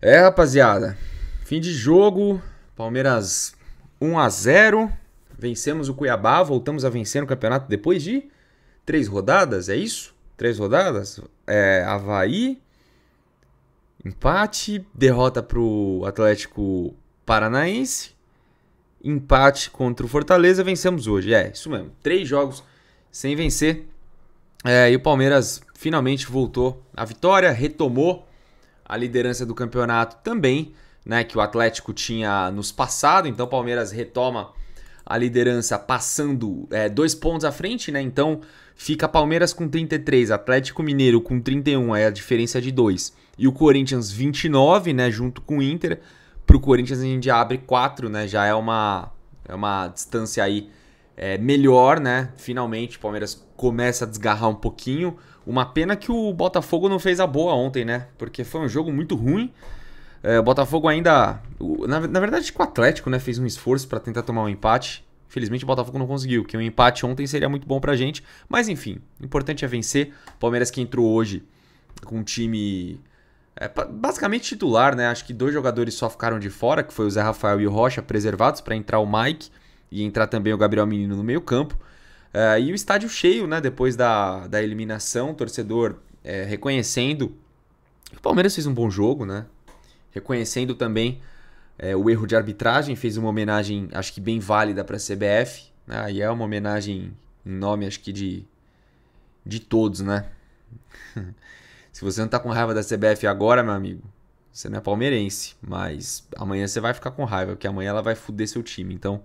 É, rapaziada, fim de jogo, Palmeiras 1 a 0, vencemos o Cuiabá, voltamos a vencer no campeonato depois de 3 rodadas, é isso? 3 rodadas? É, Avaí, empate, derrota para o Atlético Paranaense, empate contra o Fortaleza, vencemos hoje, é isso mesmo, 3 jogos sem vencer, e o Palmeiras finalmente voltou à vitória, retomou a liderança do campeonato também, né, que o Atlético tinha nos passado. Então o Palmeiras retoma a liderança passando 2 pontos à frente, né? Então fica Palmeiras com 33, Atlético Mineiro com 31, é a diferença de 2. E o Corinthians 29, né, junto com o Inter. Para o Corinthians a gente abre 4, né? Já é uma distância aí melhor, né? Finalmente o Palmeiras começa a desgarrar um pouquinho. Uma pena que o Botafogo não fez a boa ontem, né? Porque foi um jogo muito ruim. O Botafogo ainda... Na verdade, o Atlético, né, fez um esforço para tentar tomar um empate. Infelizmente, o Botafogo não conseguiu, que um empate ontem seria muito bom pra gente. Mas, enfim, o importante é vencer. O Palmeiras que entrou hoje com um time basicamente titular, né? Acho que 2 jogadores só ficaram de fora, que foi o Zé Rafael e o Rocha, preservados para entrar o Mike e entrar também o Gabriel Menino no meio campo. E o estádio cheio, né, depois da eliminação, o torcedor reconhecendo que o Palmeiras fez um bom jogo, né, reconhecendo também o erro de arbitragem, fez uma homenagem, acho que bem válida para a CBF, né, e é uma homenagem em nome, acho que de todos, né. Se você não tá com raiva da CBF agora, meu amigo, você não é palmeirense, mas amanhã você vai ficar com raiva, porque amanhã ela vai fuder seu time, então...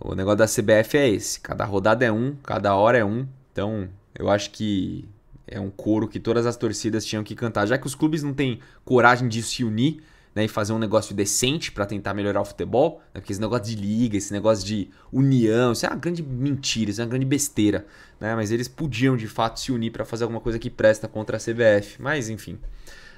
O negócio da CBF é esse, cada rodada é um, cada hora é um, então eu acho que é um coro que todas as torcidas tinham que cantar, já que os clubes não têm coragem de se unir, né, e fazer um negócio decente para tentar melhorar o futebol, né, porque esse negócio de liga, esse negócio de união, isso é uma grande mentira, isso é uma grande besteira, né, mas eles podiam de fato se unir para fazer alguma coisa que presta contra a CBF, mas enfim,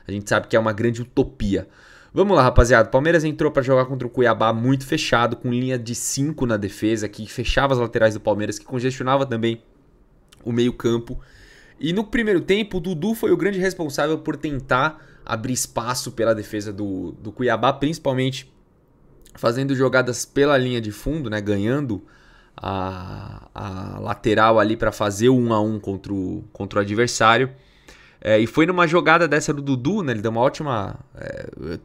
a gente sabe que é uma grande utopia. Vamos lá, rapaziada. O Palmeiras entrou para jogar contra o Cuiabá muito fechado, com linha de 5 na defesa, que fechava as laterais do Palmeiras, que congestionava também o meio-campo. E no primeiro tempo, o Dudu foi o grande responsável por tentar abrir espaço pela defesa do Cuiabá, principalmente fazendo jogadas pela linha de fundo, né, ganhando a lateral ali para fazer o 1 a 1 contra o adversário. E foi numa jogada dessa do Dudu, né, ele deu uma ótima...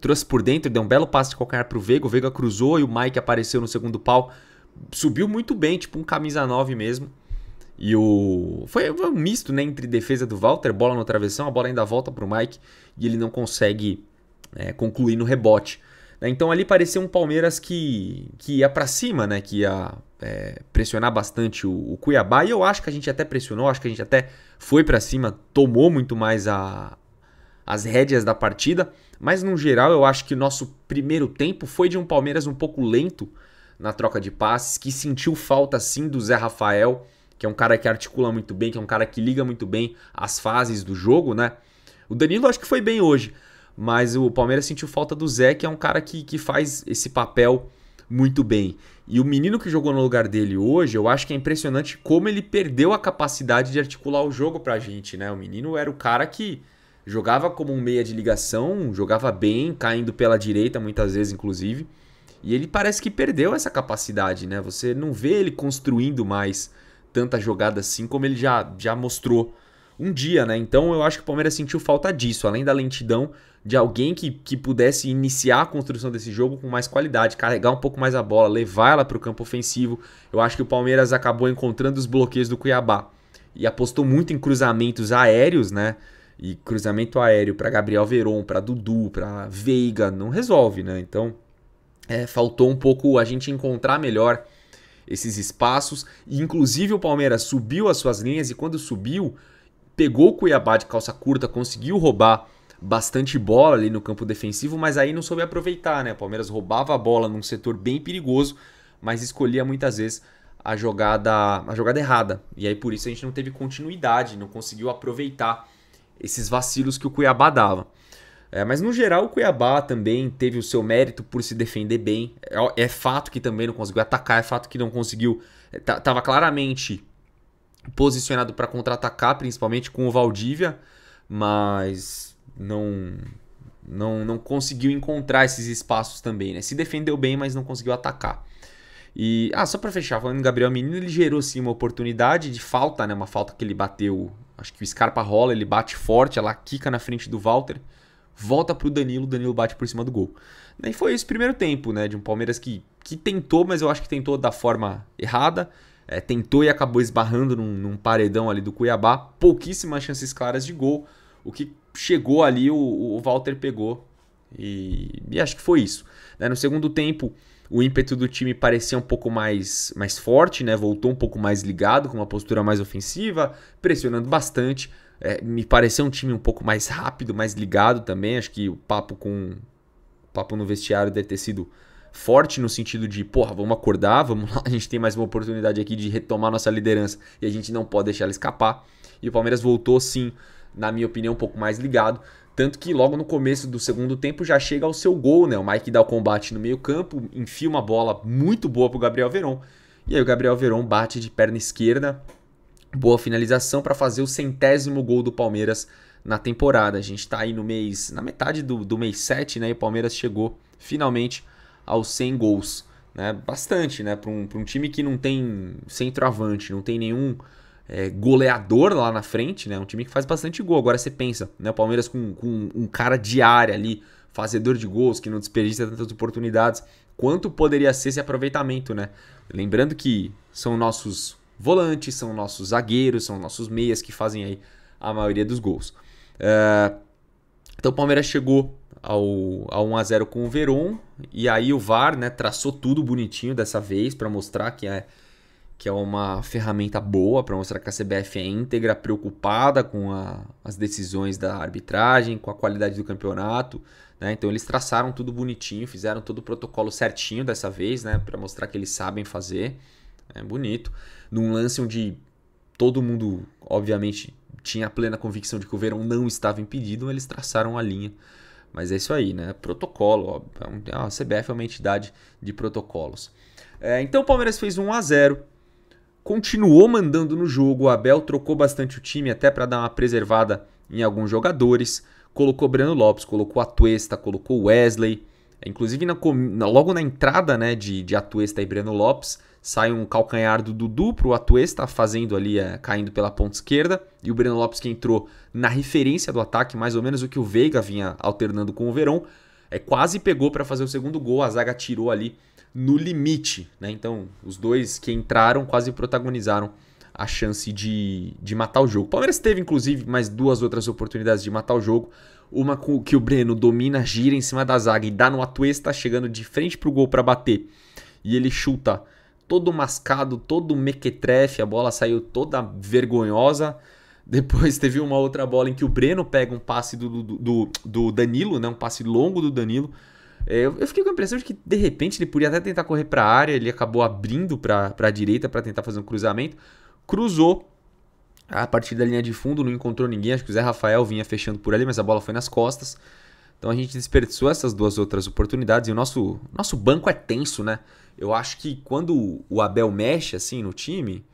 trouxe por dentro, deu um belo passe de calcanhar pro Veiga, o Veiga cruzou e o Mike apareceu no segundo pau, subiu muito bem, tipo um camisa 9 mesmo, e foi um misto, né, entre defesa do Walter, bola no travessão, a bola ainda volta pro Mike, e ele não consegue concluir no rebote. Então ali parecia um Palmeiras que ia pra cima, né, que ia pressionar bastante o Cuiabá, e eu acho que a gente até pressionou, acho que a gente até foi pra cima, tomou muito mais as rédeas da partida, mas no geral eu acho que o nosso primeiro tempo foi de um Palmeiras um pouco lento na troca de passes, que sentiu falta sim do Zé Rafael, que é um cara que articula muito bem, que é um cara que liga muito bem as fases do jogo, né. O Danilo acho que foi bem hoje, mas o Palmeiras sentiu falta do Zé, que é um cara que faz esse papel muito bem. E o menino que jogou no lugar dele hoje, eu acho que é impressionante como ele perdeu a capacidade de articular o jogo pra gente, né? O menino era o cara que jogava como um meia de ligação, jogava bem, caindo pela direita muitas vezes, inclusive. E ele parece que perdeu essa capacidade, né? Você não vê ele construindo mais tanta jogada assim como ele já mostrou um dia, né? Então eu acho que o Palmeiras sentiu falta disso, além da lentidão, de alguém que pudesse iniciar a construção desse jogo com mais qualidade, carregar um pouco mais a bola, levar ela para o campo ofensivo. Eu acho que o Palmeiras acabou encontrando os bloqueios do Cuiabá e apostou muito em cruzamentos aéreos, né? E cruzamento aéreo para Gabriel Verón, para Dudu, para Veiga, não resolve, né? Então faltou um pouco a gente encontrar melhor esses espaços. E, inclusive, o Palmeiras subiu as suas linhas e quando subiu, pegou o Cuiabá de calça curta, conseguiu roubar bastante bola ali no campo defensivo, mas aí não soube aproveitar, né? O Palmeiras roubava a bola num setor bem perigoso, mas escolhia muitas vezes a jogada errada. E aí por isso a gente não teve continuidade, não conseguiu aproveitar esses vacilos que o Cuiabá dava. Mas no geral o Cuiabá também teve o seu mérito por se defender bem. É fato que também não conseguiu atacar, é fato que não conseguiu... Tava claramente posicionado para contra-atacar, principalmente com o Valdívia, mas não Não conseguiu encontrar esses espaços também, né? Se defendeu bem, mas não conseguiu atacar. E, só pra fechar, falando do Gabriel Menino, ele gerou sim uma oportunidade de falta, né? Uma falta que ele bateu, acho que o Scarpa rola, ele bate forte, ela quica na frente do Walter, volta pro Danilo, o Danilo bate por cima do gol. E foi esse primeiro tempo, né? De um Palmeiras que tentou, mas eu acho que tentou da forma errada. Tentou e acabou esbarrando num paredão ali do Cuiabá. Pouquíssimas chances claras de gol. O que chegou ali, o Walter pegou. E acho que foi isso. No segundo tempo, o ímpeto do time parecia um pouco mais forte, né? Voltou um pouco mais ligado, com uma postura mais ofensiva, pressionando bastante. Me pareceu um time um pouco mais rápido, mais ligado também. Acho que o papo no vestiário deve ter sido forte no sentido de, porra, vamos acordar, vamos lá, a gente tem mais uma oportunidade aqui de retomar nossa liderança e a gente não pode deixar ela escapar. E o Palmeiras voltou, sim, na minha opinião, um pouco mais ligado. Tanto que logo no começo do segundo tempo já chega ao seu gol, né? O Mike dá o combate no meio campo, enfia uma bola muito boa pro Gabriel Verón. E aí o Gabriel Verón bate de perna esquerda, boa finalização para fazer o 100º gol do Palmeiras na temporada. A gente tá aí no mês, na metade do mês 7, né? E o Palmeiras chegou finalmente aos 100 gols, né? Bastante, né? Para um time que não tem centroavante, não tem nenhum goleador lá na frente, né? Um time que faz bastante gol. Agora você pensa, né? O Palmeiras com um cara de área ali, fazedor de gols, que não desperdiça tantas oportunidades. Quanto poderia ser esse aproveitamento, né? Lembrando que são nossos volantes, são nossos zagueiros, são nossos meias que fazem aí a maioria dos gols. Então o Palmeiras chegou ao 1x0 com o Verón, e aí o VAR, né, traçou tudo bonitinho dessa vez para mostrar que é uma ferramenta boa, para mostrar que a CBF é íntegra, preocupada com as decisões da arbitragem, com a qualidade do campeonato, né? Então eles traçaram tudo bonitinho, fizeram todo o protocolo certinho dessa vez, né, para mostrar que eles sabem fazer. É bonito. Num lance onde todo mundo, obviamente, tinha plena convicção de que o Verón não estava impedido, eles traçaram a linha. Mas é isso aí, né? Protocolo. Ó. A CBF é uma entidade de protocolos. Então o Palmeiras fez 1x0. Continuou mandando no jogo. O Abel trocou bastante o time, até para dar uma preservada em alguns jogadores. Colocou Breno Lopes, colocou Atuesta, colocou Wesley. Inclusive, logo na entrada, né, de Atuesta e Breno Lopes, sai um calcanhar do Dudu pro Atuesta, fazendo ali, caindo pela ponta esquerda. E o Breno Lopes, que entrou na referência do ataque, mais ou menos o que o Veiga vinha alternando com o Verón, quase pegou para fazer o segundo gol. A zaga tirou ali no limite, né? Então, os dois que entraram quase protagonizaram a chance de matar o jogo. O Palmeiras teve, inclusive, mais duas outras oportunidades de matar o jogo. Uma que o Breno domina, gira em cima da zaga e dá no Atuesta, chegando de frente pro gol para bater. E ele chuta todo mascado, todo mequetrefe, a bola saiu toda vergonhosa. Depois teve uma outra bola em que o Breno pega um passe do Danilo, né? Um passe longo do Danilo. Eu fiquei com a impressão de que, de repente, ele podia até tentar correr para a área, ele acabou abrindo para a direita para tentar fazer um cruzamento. Cruzou a partir da linha de fundo, não encontrou ninguém, acho que o Zé Rafael vinha fechando por ali, mas a bola foi nas costas. Então a gente desperdiçou essas duas outras oportunidades, e o nosso banco é tenso, né? Eu acho que quando o Abel mexe assim no time,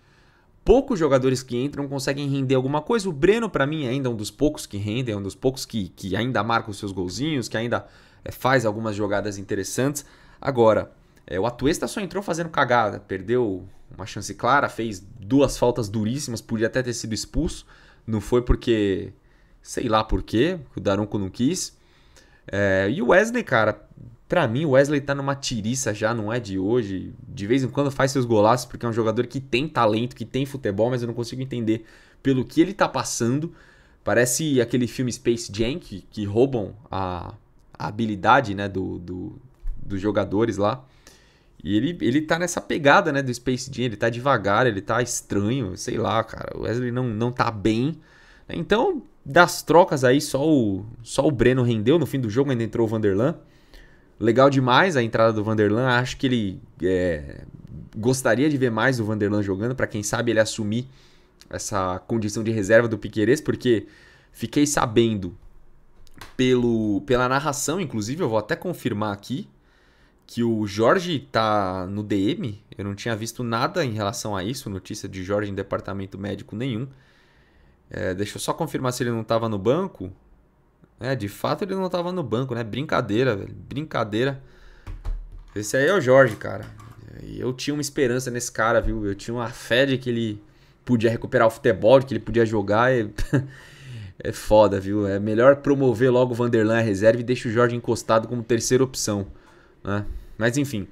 poucos jogadores que entram conseguem render alguma coisa. O Breno, para mim, ainda é um dos poucos que rendem, é um dos poucos que ainda marca os seus golzinhos, que ainda faz algumas jogadas interessantes. Agora, o Atuesta só entrou fazendo cagada, perdeu uma chance clara, fez duas faltas duríssimas, podia até ter sido expulso, não foi porque, sei lá por quê, o Darunco não quis. E o Wesley, cara, pra mim o Wesley tá numa tiriça já, não é de hoje, de vez em quando faz seus golaços, porque é um jogador que tem talento, que tem futebol, mas eu não consigo entender pelo que ele tá passando. Parece aquele filme Space Jam, que roubam a habilidade, né, dos jogadores lá. E ele tá nessa pegada, né, do Space Jam, ele tá devagar, ele tá estranho, sei lá, cara, o Wesley não tá bem. Então, das trocas aí, só o Breno rendeu, no fim do jogo ainda entrou o Vanderlan. Legal demais a entrada do Vanderlan, acho que ele gostaria de ver mais o Vanderlan jogando, para quem sabe ele assumir essa condição de reserva do Piqueires, porque fiquei sabendo pela narração, inclusive, eu vou até confirmar aqui, que o Jorge tá no DM, eu não tinha visto nada em relação a isso, notícia de Jorge em departamento médico nenhum. Deixa eu só confirmar se ele não estava no banco. É, de fato ele não tava no banco, né? Brincadeira, velho. Brincadeira. Esse aí é o Jorge, cara. E eu tinha uma esperança nesse cara, viu? Eu tinha uma fé de que ele podia recuperar o futebol, de que ele podia jogar. E... é foda, viu? É melhor promover logo o Vanderlan à reserva e deixa o Jorge encostado como terceira opção, né? Mas enfim,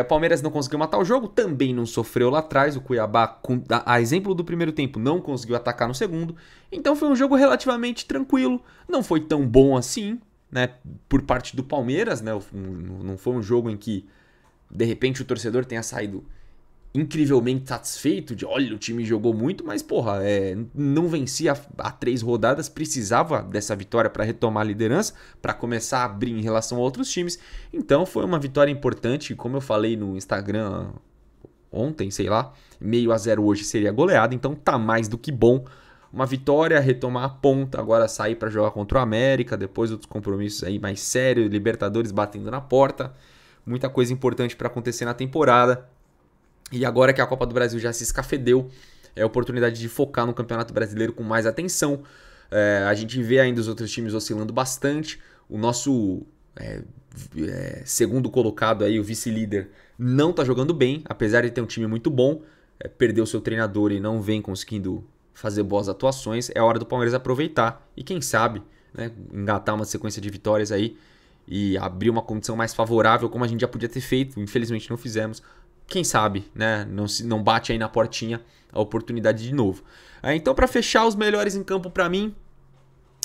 o Palmeiras não conseguiu matar o jogo, também não sofreu lá atrás. O Cuiabá, a exemplo do primeiro tempo, não conseguiu atacar no segundo. Então foi um jogo relativamente tranquilo, não foi tão bom assim, né? Por parte do Palmeiras, né? Não foi um jogo em que, de repente, o torcedor tenha saído incrivelmente satisfeito de, olha, o time jogou muito, mas, porra, não vencia há 3 rodadas, precisava dessa vitória para retomar a liderança, para começar a abrir em relação a outros times. Então foi uma vitória importante, como eu falei no Instagram ontem, sei lá, 0,5 a 0 hoje seria goleada, então tá mais do que bom. Uma vitória, retomar a ponta, agora sair para jogar contra o América, depois outros compromissos aí mais sérios, Libertadores batendo na porta, muita coisa importante para acontecer na temporada. E agora que a Copa do Brasil já se escafedeu, é a oportunidade de focar no Campeonato Brasileiro com mais atenção. A gente vê ainda os outros times oscilando bastante. O nosso segundo colocado, aí, o vice-líder, não está jogando bem, apesar de ter um time muito bom. Perdeu seu treinador e não vem conseguindo fazer boas atuações. É a hora do Palmeiras aproveitar e, quem sabe, né, engatar uma sequência de vitórias aí e abrir uma condição mais favorável, como a gente já podia ter feito. Infelizmente não fizemos. Quem sabe, né? Não bate aí na portinha a oportunidade de novo. Então, para fechar, os melhores em campo para mim,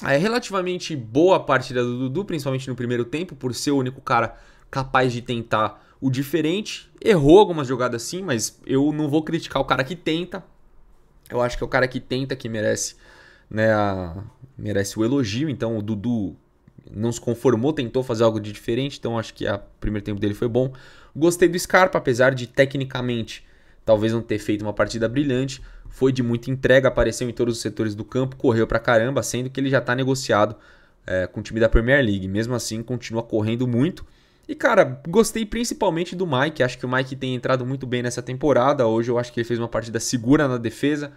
é relativamente boa a partida do Dudu, principalmente no primeiro tempo, por ser o único cara capaz de tentar o diferente. Errou algumas jogadas sim, mas eu não vou criticar o cara que tenta. Eu acho que é o cara que tenta que merece, né, merece o elogio. Então, o Dudu não se conformou, tentou fazer algo de diferente, então acho que o primeiro tempo dele foi bom. Gostei do Scarpa, apesar de tecnicamente talvez não ter feito uma partida brilhante, foi de muita entrega, apareceu em todos os setores do campo, correu pra caramba, sendo que ele já tá negociado com o time da Premier League, mesmo assim continua correndo muito. E cara, gostei principalmente do Mike, acho que o Mike tem entrado muito bem nessa temporada, hoje eu acho que ele fez uma partida segura na defesa,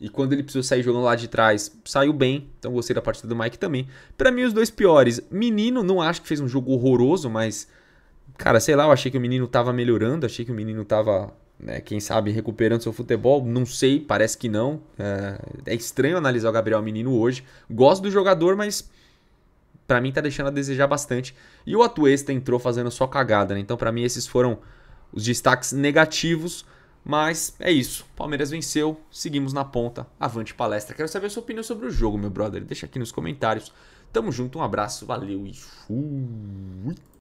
e quando ele precisou sair jogando lá de trás, saiu bem. Então gostei da partida do Mike também. Pra mim, os dois piores. Menino, não acho que fez um jogo horroroso, mas... cara, sei lá, eu achei que o menino tava melhorando. Achei que o menino tava, né, quem sabe, recuperando seu futebol. Não sei, parece que não. É estranho analisar o Gabriel Menino hoje. Gosto do jogador, mas... pra mim tá deixando a desejar bastante. E o Atuesta entrou fazendo só cagada, né? Então pra mim esses foram os destaques negativos. Mas é isso, Palmeiras venceu, seguimos na ponta, avante palestra. Quero saber a sua opinião sobre o jogo, meu brother, deixa aqui nos comentários. Tamo junto, um abraço, valeu e fui!